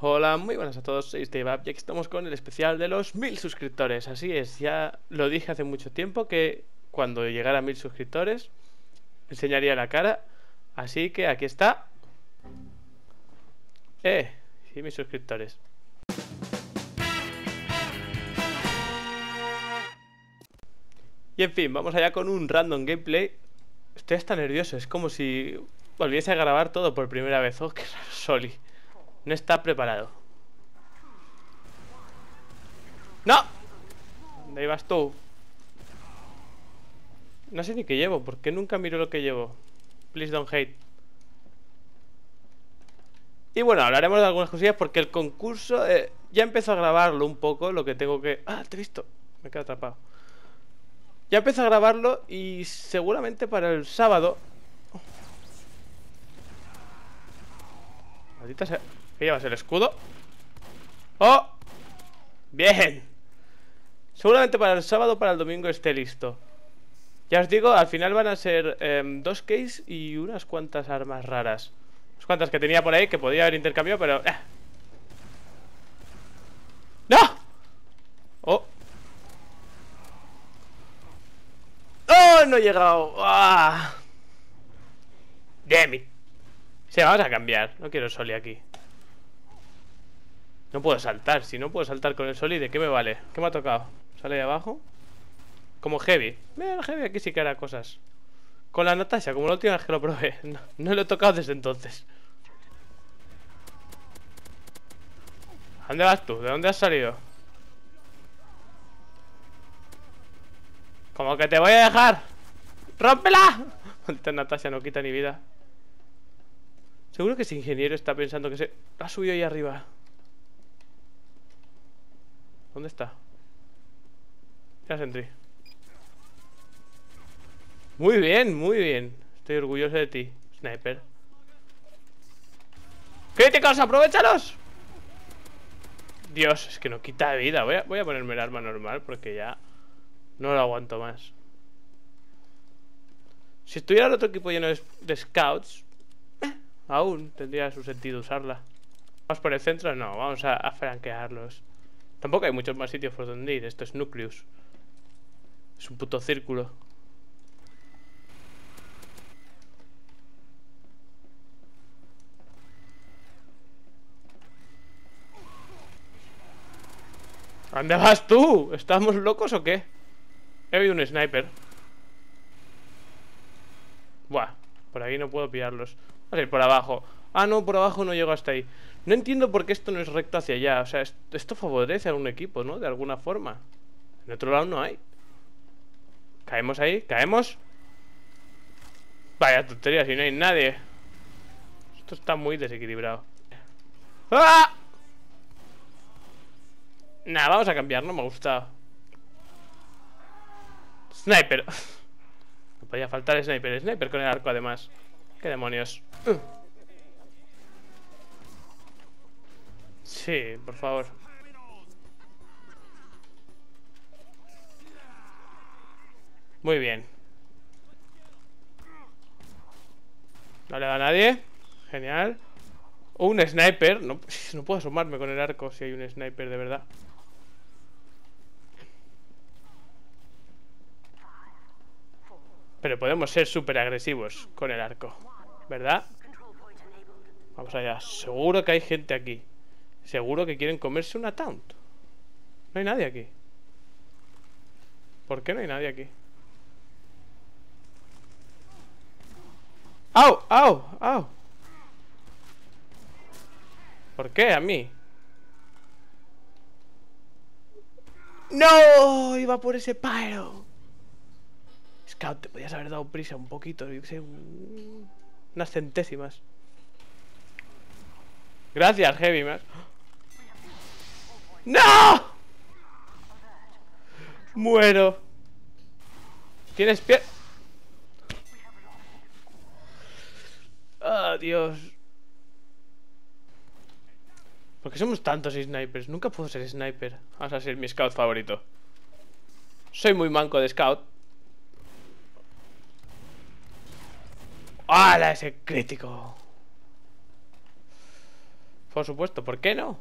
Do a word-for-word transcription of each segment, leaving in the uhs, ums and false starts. Hola, muy buenas a todos, soy Steyb y aquí estamos con el especial de los mil suscriptores. Así es, ya lo dije hace mucho tiempo que cuando llegara a mil suscriptores enseñaría la cara. Así que aquí está. Eh, sí, mis suscriptores. Y en fin, vamos allá con un random gameplay. Estoy hasta nervioso, es como si volviese a grabar todo por primera vez. Oh, qué raro, Soli. No está preparado. ¡No! ¿Dónde ibas tú? No sé ni qué llevo. ¿Por qué nunca miro lo que llevo? Please don't hate. Y bueno, hablaremos de algunas cosillas porque el concurso... Eh, ya empezó a grabarlo un poco. Lo que tengo que... ¡Ah, te he visto! Me quedo atrapado. Ya empezó a grabarlo y seguramente para el sábado... Maldita sea... ¿Qué llevas? ¿El escudo? ¡Oh! ¡Bien! Seguramente para el sábado, para el domingo esté listo. Ya os digo, al final van a ser eh, dos keys y unas cuantas armas raras. Unas cuantas que tenía por ahí, que podía haber intercambiado, pero... ¡Ah! ¡No! ¡Oh! ¡Oh! ¡No he llegado! ¡Ah! ¡Damn it! Sí, vamos a cambiar. No quiero Soli aquí. No puedo saltar, si no puedo saltar con el Soli, ¿de qué me vale? ¿Qué me ha tocado? ¿Sale de abajo? Como Heavy. Mira, el Heavy aquí sí que hará cosas. Con la Natasha, como la última vez que lo probé. No, no lo he tocado desde entonces. ¿A dónde vas tú? ¿De dónde has salido? Como que te voy a dejar. ¡Rómpela! Maldita Natasha, no quita ni vida. Seguro que ese ingeniero está pensando que se... Lo ha subido ahí arriba. ¿Dónde está? Ya sentí. Muy bien, muy bien. Estoy orgulloso de ti, Sniper. ¡Críticos, aprovechalos! Dios, es que no quita vida. Voy a, voy a ponerme el arma normal porque ya no lo aguanto más. Si estuviera el otro equipo lleno de, de scouts, eh, aún tendría su sentido usarla. ¿Vamos por el centro? No, vamos a, a franquearlos. Tampoco hay muchos más sitios por donde ir. Esto es Nucleus. Es un puto círculo. ¿A dónde vas tú? ¿Estamos locos o qué? He oído un sniper. Buah, por ahí no puedo pillarlos. Vamos a ir por abajo. Ah, no, por abajo no llego hasta ahí. No entiendo por qué esto no es recto hacia allá. O sea, esto favorece a un equipo, ¿no? De alguna forma. En otro lado no hay. ¿Caemos ahí? ¿Caemos? Vaya tontería, si no hay nadie. Esto está muy desequilibrado. ¡Ah! Nada, vamos a cambiar, no me ha gustado. Sniper. No podía faltar el sniper. El sniper con el arco, además. ¿Qué demonios? Uh. Sí, por favor. Muy bien. No le da a nadie. Genial. O un sniper. No, no puedo asomarme con el arco si hay un sniper de verdad. Pero podemos ser súper agresivos con el arco, ¿verdad? Vamos allá. Seguro que hay gente aquí. Seguro que quieren comerse una taunt. No hay nadie aquí. ¿Por qué no hay nadie aquí? ¡Au! ¡Au! ¡Au! ¿Por qué? ¿A mí? ¡No! Iba por ese Pyro. Scout, te podías haber dado prisa un poquito. Yo sé, unas centésimas. Gracias, Heavy. Más. ¡No! Muero. ¿Tienes pie? ¡Ah, Dios! ¿Por qué somos tantos snipers? Nunca puedo ser sniper. Vas a ser mi scout favorito. Soy muy manco de scout. ¡Hala, ese crítico! Por supuesto, ¿por qué no?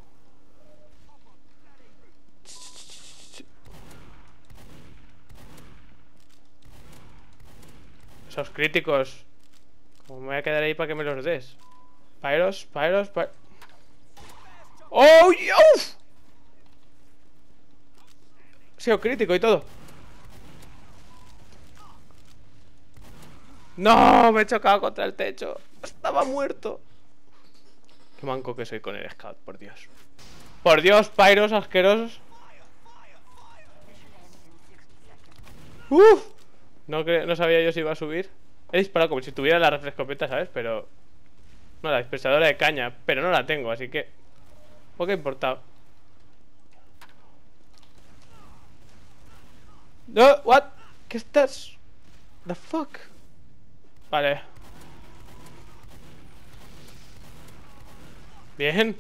Esos críticos. Como me voy a quedar ahí para que me los des. Pyros, pyros, pyros. ¡Oh, Dios! Ha sido crítico y todo. ¡No! Me he chocado contra el techo. Estaba muerto. Qué manco que soy con el Scout, por Dios. Por Dios, pyros asquerosos. ¡Uf! No, no sabía yo si iba a subir. He disparado como si tuviera la refrescopeta, ¿sabes? Pero... No, la dispersadora de caña. Pero no la tengo, así que... Poco importado. No, what? ¿Qué estás? The fuck? Vale. Bien.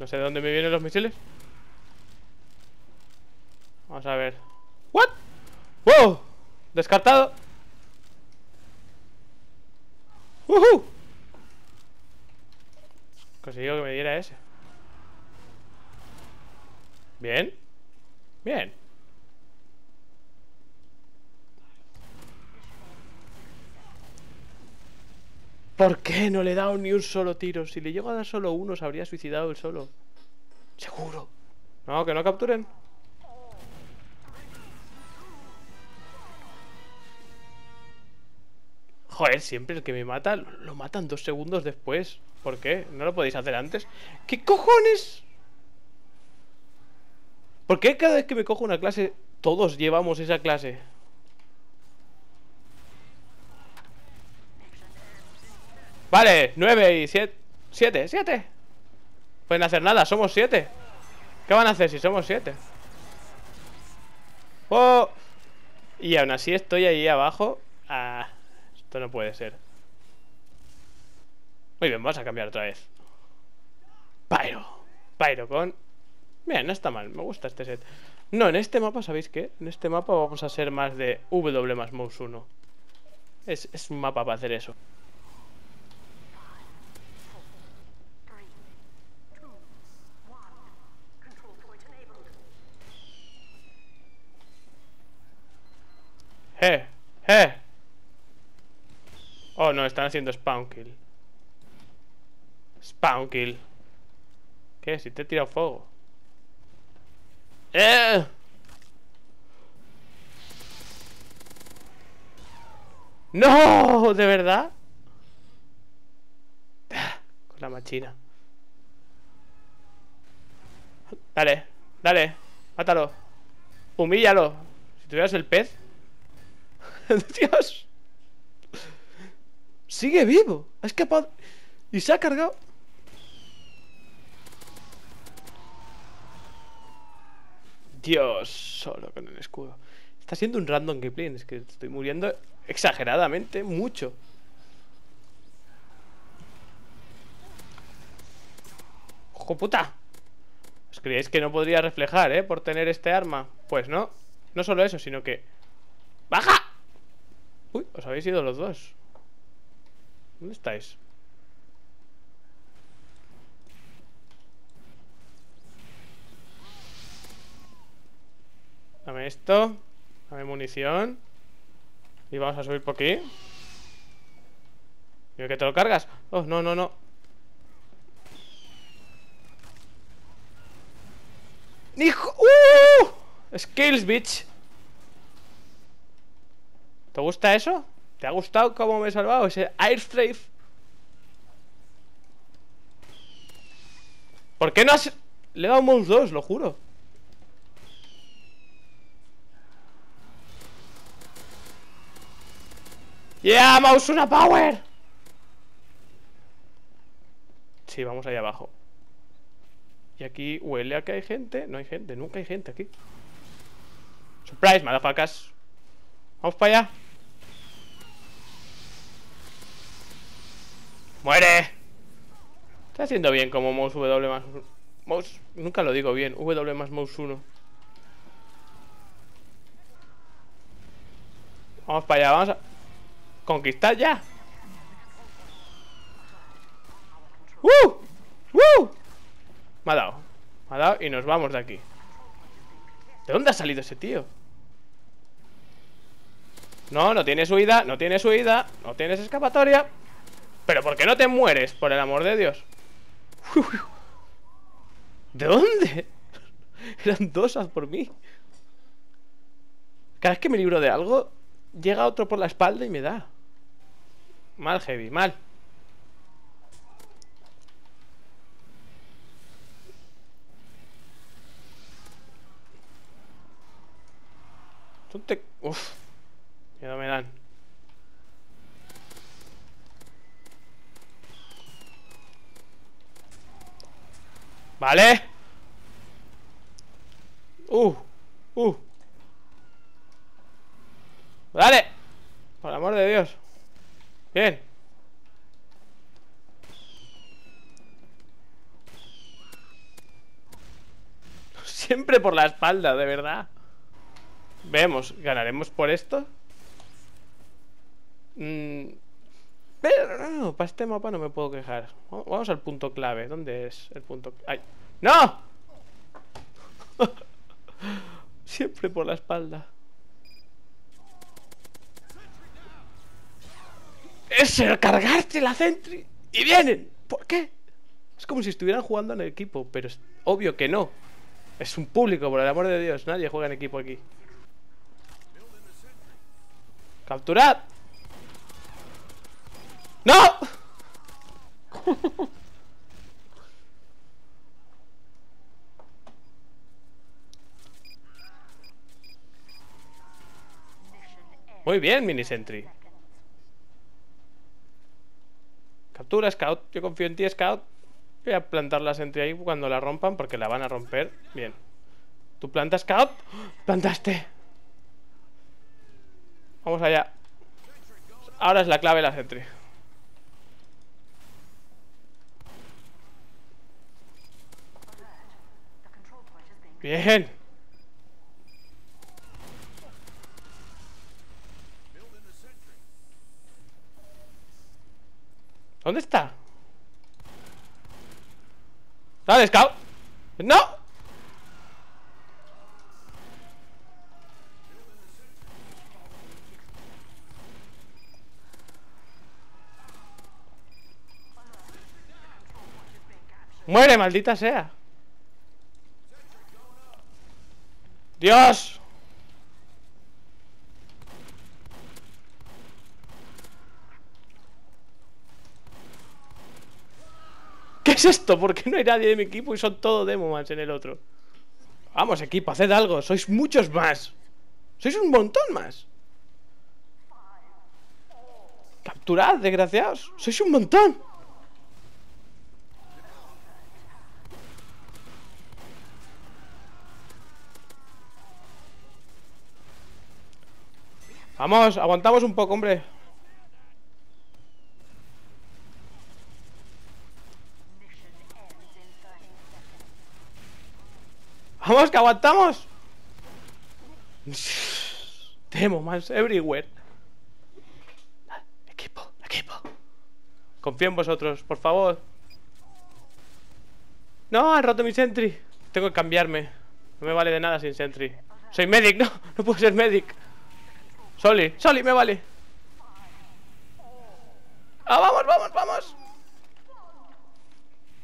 No sé de dónde me vienen los misiles. Vamos a ver. What? Wow. Descartado. ¡Uhú! Consiguió que me diera ese. Bien. Bien. ¿Por qué no le he dado ni un solo tiro? Si le llego a dar solo uno, se habría suicidado él solo. Seguro. No, que no capturen. Joder, siempre el que me mata, lo matan dos segundos después. ¿Por qué? ¿No lo podéis hacer antes? ¿Qué cojones? ¿Por qué cada vez que me cojo una clase, todos llevamos esa clase? Vale, nueve y siete, siete, siete. Pueden hacer nada, somos siete. ¿Qué van a hacer si somos siete? Oh. Y aún así estoy ahí abajo. Ah... Esto no puede ser. Muy bien, vamos a cambiar otra vez. Pyro. Pyro con... Mira, no está mal, me gusta este set. No, en este mapa, ¿sabéis qué? En este mapa vamos a hacer más de W más Mouse uno. Es, es un mapa para hacer eso. Eh, eh. Oh no, están haciendo spawn kill. Spawn kill. ¿Qué? Si te he tirado fuego. ¡Eh! ¡No! ¿De verdad? Con la machina. Dale, dale. Mátalo. Humíllalo. Si tuvieras el pez. ¡Dios! Sigue vivo, ha escapado y se ha cargado. Dios, solo con el escudo. Está siendo un random gameplay, es que estoy muriendo exageradamente mucho. ¡Ojo puta! ¿Os creéis que no podría reflejar, eh? Por tener este arma. Pues no, no solo eso, sino que... ¡Baja! Uy, os habéis ido los dos. ¿Dónde estáis? Dame esto. Dame munición. Y vamos a subir por aquí. ¿Yo que te lo cargas? Oh, no, no, no. ¡Hijo! ¡Uh! Skills, bitch. ¿Te gusta eso? ¿Te ha gustado cómo me he salvado ese airstrafe? ¿Por qué no has...? Le he dado mouse dos, lo juro. ¡Yeah! ¡Mouse una power! Sí, vamos allá abajo. Y aquí huele a que hay gente. No hay gente, nunca hay gente aquí. Surprise, malafacas. Vamos para allá. ¡Muere! Está haciendo bien como mouse W más... Mouse... Nunca lo digo bien. W más mouse uno. Vamos para allá, vamos a... ¡Conquistar ya! ¡Uh! ¡Uh! Me ha dado. Me ha dado y nos vamos de aquí. ¿De dónde ha salido ese tío? No, no tienes huida, no tienes huida, no tienes escapatoria. Pero ¿por qué no te mueres? Por el amor de Dios. Uf. ¿De dónde? Eran dos a por mí. Cada vez que me libro de algo, llega otro por la espalda y me da. Mal, Heavy, mal. ¿Dónde? Uf. Miedo me dan. Vale. Uh, uh. Dale. Por amor de Dios. Bien. Siempre por la espalda, de verdad. Vemos, ¿ganaremos por esto? Mm, pero no, no, para este mapa no me puedo quejar. Vamos al punto clave. ¿Dónde es el punto? ¡Ay! ¡No! Siempre por la espalda. Es el cargarte la Sentry y vienen. ¿Por qué? Es como si estuvieran jugando en equipo, pero es obvio que no. Es un público, por el amor de Dios. Nadie juega en equipo aquí. ¡Capturad! ¡No! Muy bien, mini sentry. Captura, Scout. Yo confío en ti, Scout. Voy a plantar la sentry ahí cuando la rompan, porque la van a romper. Bien. ¿Tú plantas, Scout? ¡Plantaste! Vamos allá. Ahora es la clave la sentry. Bien. ¿Dónde está? ¡Dale, Scout! ¡No! ¡Muere, maldita sea! ¡Dios! ¿Qué es esto? ¿Por qué no hay nadie de mi equipo y son todo demomans en el otro? Vamos, equipo, haced algo. Sois muchos más. Sois un montón más. Capturad, desgraciados. Sois un montón. Vamos, aguantamos un poco, hombre. Vamos, que aguantamos. Demomans everywhere. Equipo, equipo. Confío en vosotros, por favor. No, han roto mi sentry. Tengo que cambiarme. No me vale de nada sin sentry. Soy medic, no, no puedo ser medic. Soli, Soli, me vale. ¡Ah, vamos, vamos, vamos!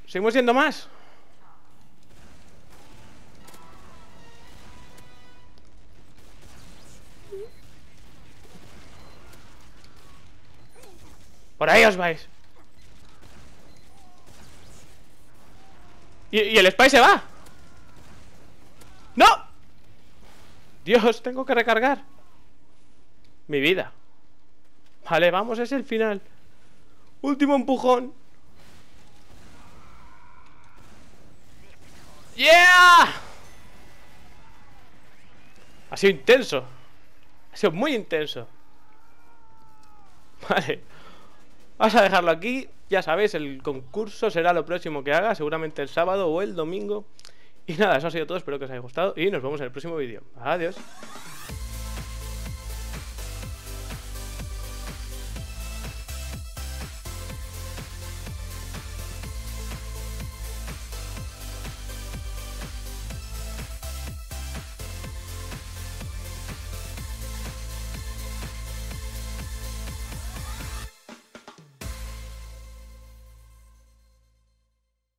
Seguimos siendo más. Por ahí os vais. Y, y el Spy se va. ¡No! Dios, tengo que recargar. Mi vida. Vale, vamos, es el final. Último empujón. ¡Yeah! Ha sido intenso. Ha sido muy intenso. Vale. Vas a dejarlo aquí. Ya sabéis, el concurso será lo próximo que haga. Seguramente el sábado o el domingo. Y nada, eso ha sido todo. Espero que os haya gustado. Y nos vemos en el próximo vídeo. Adiós.